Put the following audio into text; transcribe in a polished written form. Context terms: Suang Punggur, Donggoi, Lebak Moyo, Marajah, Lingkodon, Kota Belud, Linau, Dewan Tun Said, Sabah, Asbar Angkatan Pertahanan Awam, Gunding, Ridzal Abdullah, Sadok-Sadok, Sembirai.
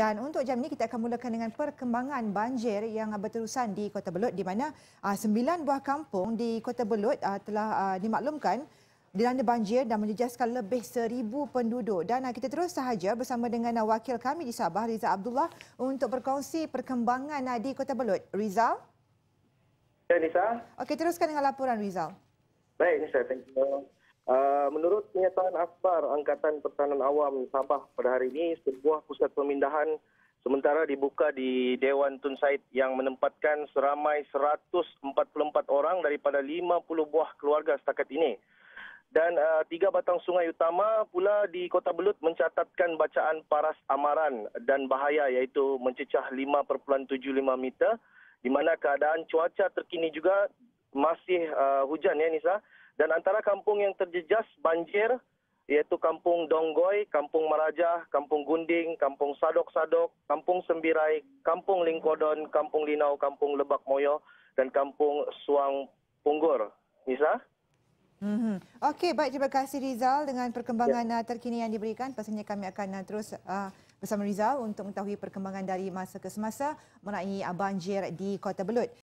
Dan untuk jam ini kita akan mulakan dengan perkembangan banjir yang berterusan di Kota Belud, di mana 9 buah kampung di Kota Belud telah dimaklumkan dilanda banjir dan menjejaskan lebih 1,000 penduduk. Dan kita terus sahaja bersama dengan wakil kami di Sabah, Ridzal Abdullah, untuk berkongsi perkembangan di Kota Belud. Ridzal? Ya, Nisa. Okey, teruskan dengan laporan, Ridzal. Baik, Nisa. Thank you. Menurut kenyataan Asbar Angkatan Pertahanan Awam Sabah pada hari ini, sebuah pusat pemindahan sementara dibuka di Dewan Tun Said yang menempatkan seramai 144 orang daripada 50 buah keluarga setakat ini. Dan 3 batang sungai utama pula di Kota Belud mencatatkan bacaan paras amaran dan bahaya, iaitu mencecah 5.75 meter, di mana keadaan cuaca terkini juga masih hujan, ya Nisa. Dan antara kampung yang terjejas banjir iaitu kampung Donggoi, kampung Marajah, kampung Gunding, kampung Sadok-Sadok, kampung Sembirai, kampung Lingkodon, kampung Linau, kampung Lebak Moyo dan kampung Suang Punggur. Nisa? Okey, baik, terima kasih Ridzal dengan perkembangan terkini yang diberikan. Pastinya kami akan terus bersama Ridzal untuk mengetahui perkembangan dari masa ke semasa mengenai banjir di Kota Belud.